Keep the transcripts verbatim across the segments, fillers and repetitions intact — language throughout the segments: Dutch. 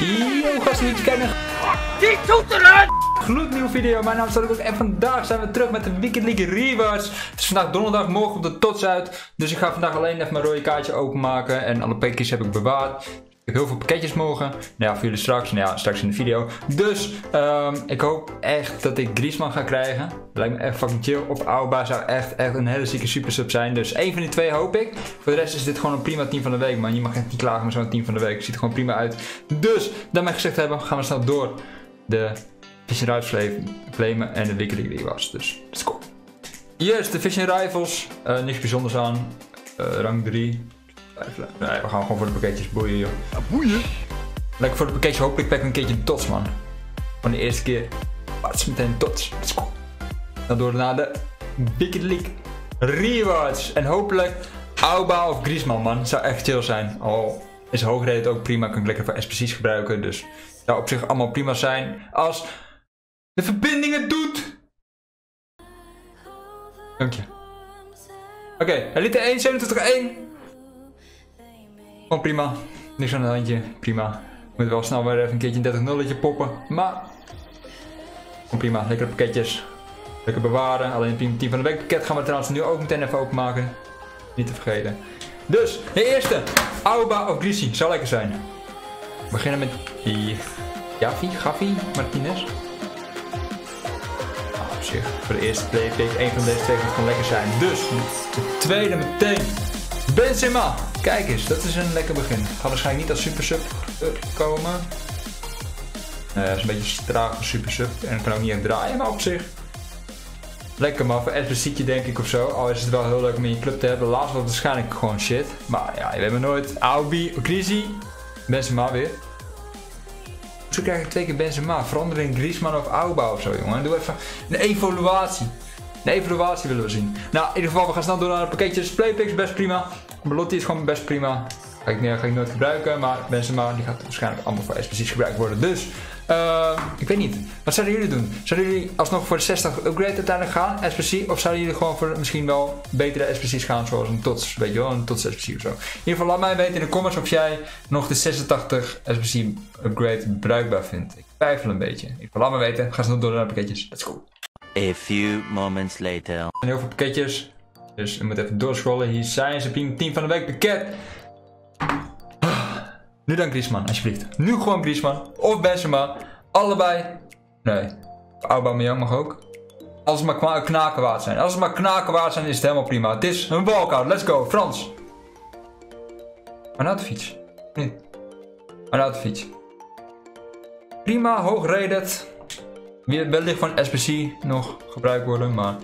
Yo, gasten die het kennen. Fuck die toeteren! Gloednieuwe video, mijn naam is Tony Kok en vandaag zijn we terug met de Weekend League Rewards. Het is vandaag donderdag, morgen op de T O T S uit. Dus ik ga vandaag alleen even mijn rode kaartje openmaken en alle pakjes heb ik bewaard. Ik heb heel veel pakketjes morgen. Nou ja, voor jullie straks. Nou ja, straks in de video. Dus um, ik hoop echt dat ik Griezmann ga krijgen. Dat lijkt me echt fucking chill. Op Aubameyang zou echt, echt een hele zieke supersub zijn. Dus één van die twee hoop ik. Voor de rest is dit gewoon een prima team van de week, man. Je mag echt niet klagen met zo'n team van de week. Het ziet er gewoon prima uit. Dus, daarmee gezegd hebben, gaan we snel door de Fishing Rifles claimen en de Weekend League was. Dus, let's go. Yes, de Fishing Rifles. Uh, niks bijzonders aan. Uh, rang drie. Nee, we gaan gewoon voor de pakketjes boeien, joh. Ja, boeien? Lekker voor de pakketjes, hopelijk pak ik een keertje T O T S, man. Van de eerste keer. Pats, meteen T O T S. Let's go. Dan door naar de Weekend League Rewards. En hopelijk Aubameyang of Griezmann, man. Zou echt chill zijn. Al is hoogreden ook prima. Kan ik lekker voor S B C's gebruiken. Dus zou op zich allemaal prima zijn. Als de verbinding het doet. Dank je. Oké, okay, elite één, zevenentwintig één. Gewoon prima, niks aan het handje, prima. Moet wel snel weer even een keertje een dertig nulletje poppen, maar... Gewoon prima, lekkere pakketjes. Lekker bewaren, alleen het team van de week pakket gaan we trouwens nu ook meteen even openmaken. Niet te vergeten. Dus, de eerste, Aubameyang of Griezmann, zou lekker zijn. We beginnen met die... Gavi, Gavi, Martinez. Oh, op zich, voor de eerste playpick, één van deze twee kan lekker zijn. Dus, de tweede meteen, Benzema. Kijk eens, dat is een lekker begin. Gaat waarschijnlijk niet als supersub komen. Uh, dat is een beetje traag als supersub. En ik kan ook niet echt draaien, maar op zich. Lekker man, voor S B C'tje denk ik of zo. Al is het wel heel leuk om in je club te hebben. Laatst was het waarschijnlijk gewoon shit. Maar ja, je weet maar nooit. Aubameyang, Griezmann, Benzema weer. Zo krijg ik twee keer Benzema. Veranderen in Griezmann of Aubameyang of zo, jongen. Doe even een evaluatie. Een evaluatie willen we zien. Nou, in ieder geval, we gaan snel door naar de pakketjes. Playpicks, best prima. Belotti is gewoon best prima. Ga ik, ga ik nooit gebruiken, maar Benzema die gaat waarschijnlijk allemaal voor S B C's gebruikt worden. Dus, uh, ik weet niet. Wat zouden jullie doen? Zouden jullie alsnog voor de zestig upgrade uiteindelijk gaan, S B C? Of zouden jullie gewoon voor misschien wel betere S B C's gaan, zoals een T O T S, weet je wel, een T O T S S B C of zo? In ieder geval, laat mij weten in de comments of jij nog de zesentachtig S B C upgrade bruikbaar vindt. Ik twijfel een beetje. In ieder geval, laat me weten. Ga snel door naar de pakketjes. Let's go. A few moments later. Er zijn heel veel pakketjes. Dus ik moet even doorscrollen. Hier zijn ze. Team van de week pakket. Nu dan Griezmann, alsjeblieft. Nu gewoon Griezmann. Of Benzema. Allebei. Nee. Aubameyang mag ook. Als het maar knaken waard zijn. Als het maar knaken waard zijn, is het helemaal prima. Het is een walkout. Let's go. Frans. Arnautovic. Nee. Arnautovic. Prima. Hoog-rated. Wellicht van S B C nog gebruikt worden, maar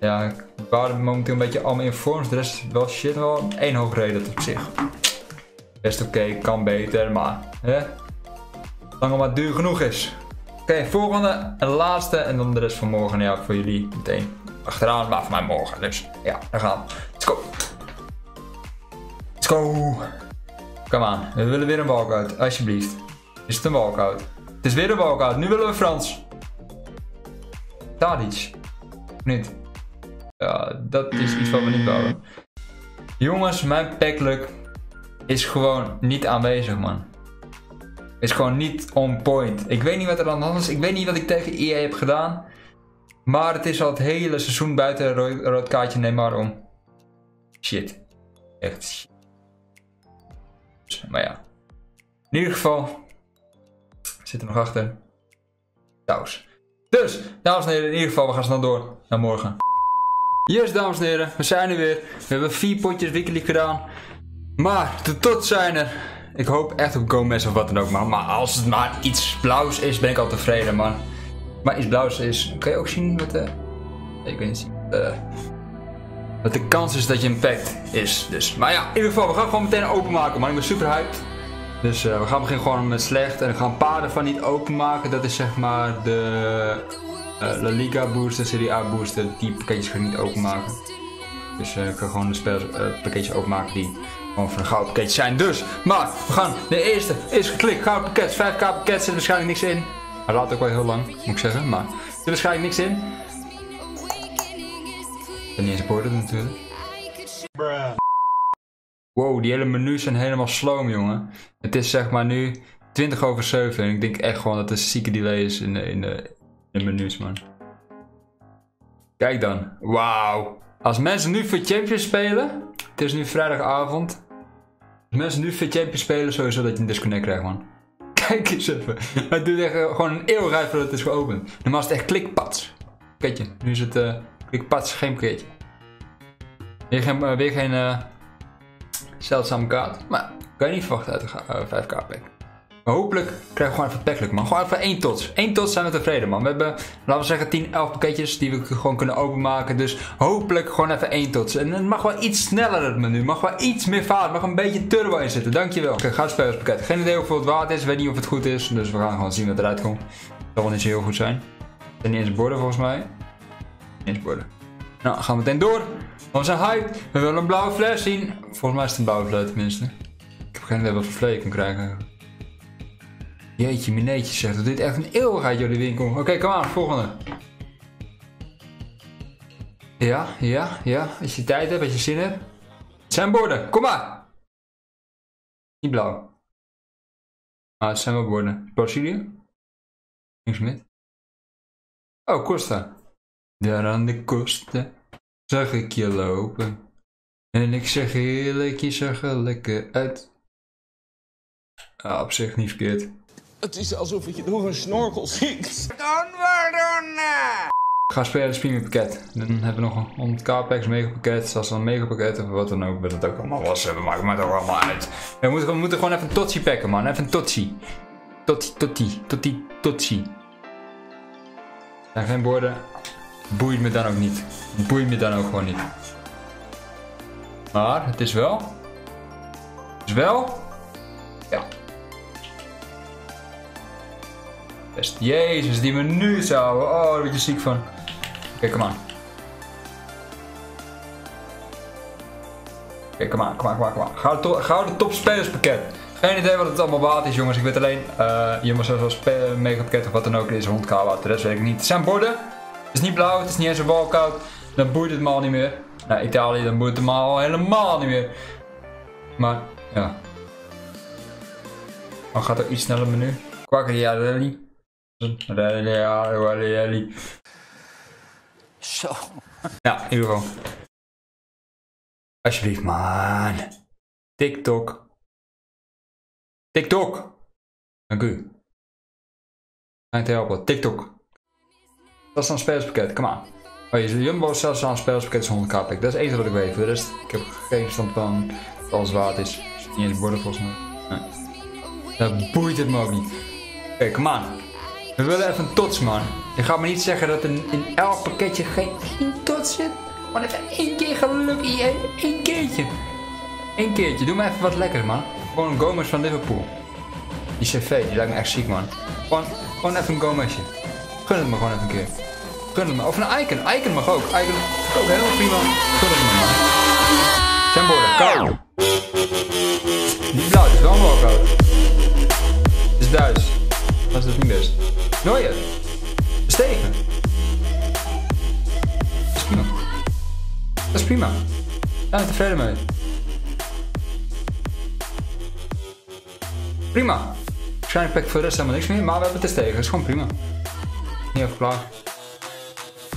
ja, ik waren momenteel een beetje allemaal in vorms. De rest is wel shit, wel één hoogreden op zich. Best oké, okay, kan beter, maar hè? Lang het maar duur genoeg is. Oké, okay, volgende en laatste en dan de rest van morgen. Ja, voor jullie meteen achteraan, maar voor mij morgen. Dus ja, daar gaan we. Let's go. Let's go. Kom aan, we willen weer een walkout, alsjeblieft. Is het een walkout? Het is weer een walkout, nu willen we Frans. Tadic. Niet. Ja, dat is iets wat we niet bouwen. Jongens, mijn packluck is gewoon niet aanwezig, man. Is gewoon niet on point. Ik weet niet wat er aan de hand is. Ik weet niet wat ik tegen E A heb gedaan. Maar het is al het hele seizoen buiten een rood kaartje Neymar om. Shit. Echt shit. Maar ja. In ieder geval. Zit er nog achter. Saus. Dus, dames en heren, in ieder geval, we gaan snel door naar morgen. Yes, dames en heren, we zijn er weer. We hebben vier potjes weekly gedaan. Maar, de T O T S zijn er. Ik hoop echt op Gomez of wat dan ook, man. Maar als het maar iets blauws is, ben ik al tevreden, man. Maar iets blauws is... Kan je ook zien wat de... Ik weet niet zien. Uh, wat de kans is dat je een pakt is, dus. Maar ja, in ieder geval, we gaan gewoon meteen openmaken, man. Ik ben super hyped. Dus uh, we gaan beginnen gewoon met slecht en we gaan een paar ervan niet openmaken. Dat is zeg maar de uh, La Liga booster, Serie A booster, die pakketjes ga ik niet openmaken. Dus uh, ik ga gewoon de spel, uh, pakketjes openmaken die gewoon van een gouden pakketje zijn. Dus, maar we gaan, de eerste is geklikt, gouden pakket, vijf K pakket, zit waarschijnlijk niks in. Hij laat ook wel heel lang, moet ik zeggen, maar zit waarschijnlijk niks in. Ik ben niet eens een border natuurlijk. Bruh. Wow, die hele menus zijn helemaal sloom, jongen. Het is zeg maar nu twintig over zeven. En ik denk echt gewoon dat er zieke delay is in de, in de, in de menus, man. Kijk dan. Wauw. Als mensen nu voor Champions spelen. Het is nu vrijdagavond. Als mensen nu voor Champions spelen, sowieso dat je een disconnect krijgt, man. Kijk eens even. Het duurt echt gewoon een eeuwigheid voordat het is geopend. Normaal is het echt klikpats. Kijk je. Nu is het uh, klikpats, geen pakketje. Weer geen, uh, weer geen uh, zeldzame kaart. Maar kan je niet verwachten uit de uh, vijf K pack. Maar hopelijk krijgen we gewoon even packelijk, man. Gewoon even één tots. Eén tots zijn we tevreden, man. We hebben, laten we zeggen, tien, elf pakketjes die we gewoon kunnen openmaken. Dus hopelijk gewoon even één tots. En het mag wel iets sneller het menu. Het mag wel iets meer vaart. Het mag een beetje turbo in zitten. Dankjewel. Oké, gaat spelelerspakket. Geen idee hoeveel het waard is. Ik weet niet of het goed is. Dus we gaan gewoon zien wat eruit komt. Het zal wel niet zo heel goed zijn. Het zijn niet eens borden volgens mij. Niet eens borden. Nou, gaan we meteen door. We zijn hyped. We willen een blauwe fles zien. Volgens mij is het een blauwe fles tenminste. Ik heb geen idee wat voor fles je kan krijgen. Jeetje, mineetje zegt. Het duurt echt een eeuwigheid, joh, die winkel. Oké, okay, kom aan, volgende. Ja, ja, ja. Als je tijd hebt, als je zin hebt. Het zijn borden, kom maar. Niet blauw. Maar het zijn wel borden. Brazilië? Niks meer. Oh, Costa. Daar aan de Costa. Zag ik je lopen. En ik zeg heerlijk, je zag er lekker uit. Ah, op zich niet verkeerd. Het is alsof je door een snorkel ziet. Kan we doen! Ga spelen het premium pakket. Dan hebben we nog een honderd K packs, megapakket. Zelfs een megapakket of wat dan ook. Wat het ook allemaal was hebben, maakt me toch allemaal uit. We moeten, we moeten gewoon even een totsie packen, man. Even een totsie. Totsie, totsie, totsie, totsie. Er zijn geen borden. Boeit me dan ook niet. Boeit me dan ook gewoon niet. Maar het is wel. Het is wel. Ja. Best. Jezus, die menu's houden. Oh, daar word je ziek van. Oké, kom aan. Oké, kom aan, kom aan, kom aan. Gouden, to gouden topspelerspakket. Geen idee wat het allemaal waard is, jongens. Ik weet alleen, uh, je mag zoals megapakket of wat dan ook, er is honderd K waard. De rest weet ik niet. Het zijn borden. Het is niet blauw, het is niet eens een walkout. Dan boeit het me al niet meer. Nou, Italië, dan boeit het me al helemaal niet meer. Maar, ja. Dan gaat er iets sneller menu. Quagliarelli. Quagliarelli. Zo. Ja, in ieder geval. Alsjeblieft, man. TikTok. TikTok. Dank u. Ga je te helpen. TikTok. Dat is dan een spelerspakket. Kom aan. Oh, je Jumbo is zelfs aan een spelerspakket is honderd K. Dat is één wat ik weet. Voor de rest, ik heb geen stand van wat alles waard is. Niet eens borden volgens mij. Nee. Dat boeit het me ook niet. Oké, okay, kom aan. We willen even een tots, man. Je gaat me niet zeggen dat in, in elk pakketje geen tots zit. Maar even één keer geluk, E A. Eén keertje. Eén keertje. Doe me even wat lekkers, man. Gewoon een Gomez van Liverpool. Die C V, die lijkt me echt ziek, man. Gewoon, gewoon even een Gomezje. Gun het me gewoon even een keer. Gun het me. Of een Icon. Icon mag ook. Icon mag ook helemaal prima. Gun het me, man. Zijn borden. Go. Die blauw is wel een walkout. Het is Duits. Dat is dus niet best. Nooier. Steven. Dat is prima. Dat is prima. Daar ben ik tevreden mee. Prima. Waarschijnlijk pak ik voor de rest helemaal niks meer, maar we hebben het eens tegen. Dat is gewoon prima. Niet even klaar.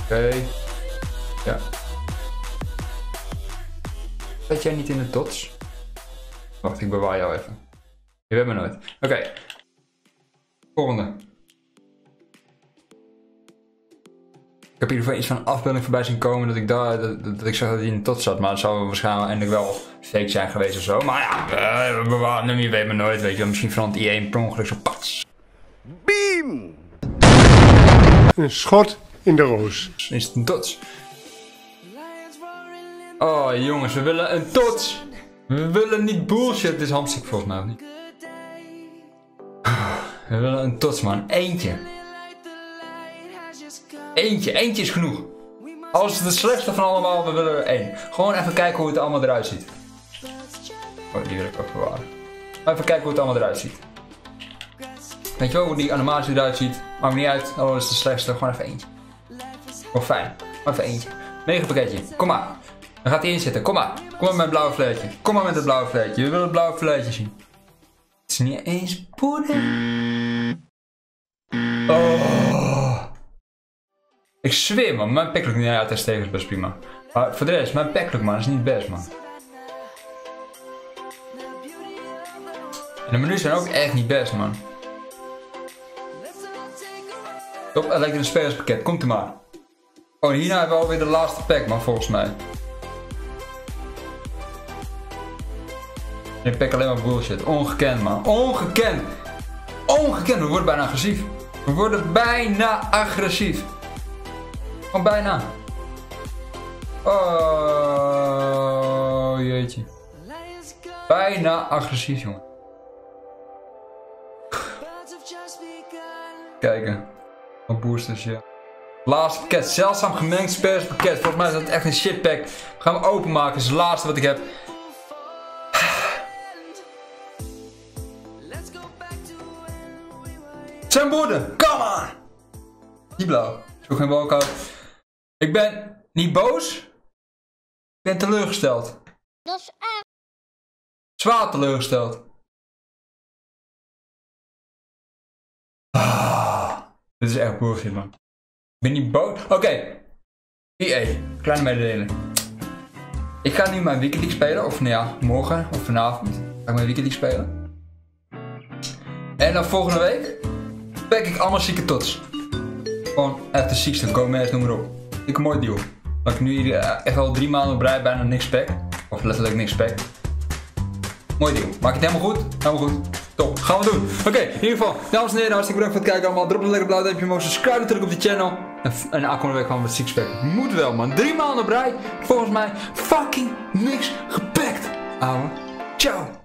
Oké. Okay. Ja. Zet jij niet in de tots? Wacht, ik bewaar jou even. Je weet me nooit. Oké. Okay. Volgende. Ik heb in ieder geval iets van een afbeelding voorbij zien komen dat ik, daar, dat, dat, dat ik zag dat hij in de tot zat. Maar het zou waarschijnlijk wel fake zijn geweest of zo. Maar ja, bewaar hem, je weet me nooit. Weet je, misschien verandert I A een per ongeluk zo pats. Beam! Een schot in de roos. Is het een tots? Oh jongens, we willen een tots! We willen niet bullshit. Dit is hamstik volgens mij niet. We willen een tots, man. Eentje. Eentje. Eentje is genoeg. Als het de slechtste van allemaal, we willen er één. Gewoon even kijken hoe het allemaal eruit ziet. Oh, die wil ik ook bewaren. Maar even kijken hoe het allemaal eruit ziet. Weet je wel hoe die animatie eruit ziet? Maakt me niet uit. Al is het de slechtste. Gewoon even eentje. Gewoon fijn. Gewoon even eentje. Mega pakketje. Kom maar. Dan gaat hij in zitten. Kom maar. Kom maar met mijn blauwe vleetje. Kom maar met het blauwe vleetje. We willen het blauwe vleetje zien. Het is niet eens poeder. Oh. Ik zweer man, mijn packluck niet. Ja, Testegen is best prima. Maar voor de rest, mijn packluck man is niet best man. En de menus zijn ook echt niet best man. Top, het lijkt een spelerspakket, komt er maar. Oh, hierna hebben we alweer de laatste pack man, volgens mij. Ik pak alleen maar bullshit. Ongekend man. Ongekend. Ongekend. We worden bijna agressief. We worden bijna agressief. Gewoon bijna. Oh jeetje. Bijna agressief jongen. Kijken. Wat boosters ja. Laatste pakket. Zeldzaam gemengd spelerspakket. Volgens mij is dat echt een shitpack. We gaan hem openmaken. Dat is het laatste wat ik heb. Zijn woorden, come on! Die blauw. Ik zoek geen walkout. Ik ben niet boos. Ik ben teleurgesteld. Dat is echt. Zwaar teleurgesteld. Ah, dit is echt bullshit man. Ik ben niet boos. Oké. Okay. E A, kleine mededeling. Ik ga nu mijn Weekend League spelen. Of nou ja, morgen of vanavond. Ga ik mijn Weekend League spelen. En dan volgende week. Pak ik allemaal zieke tots. Gewoon echt de ziekste, Gomez, noem maar op. Ik een mooi deal. Dat ik nu echt al drie maanden op rij bijna niks pack. Of letterlijk niks pack. Mooi deal. Maak het helemaal goed? Helemaal goed. Top. Gaan we doen. Oké, okay, in ieder geval. Dames en heren, hartstikke bedankt voor het kijken allemaal. Drop een lekker blauw duimpje omhoog. Subscribe natuurlijk op de channel. En, en de aankomende week gaan we met ziekes packen. Moet wel man. Drie maanden op rij. Volgens mij fucking niks gepakt. Ouwe. Ciao.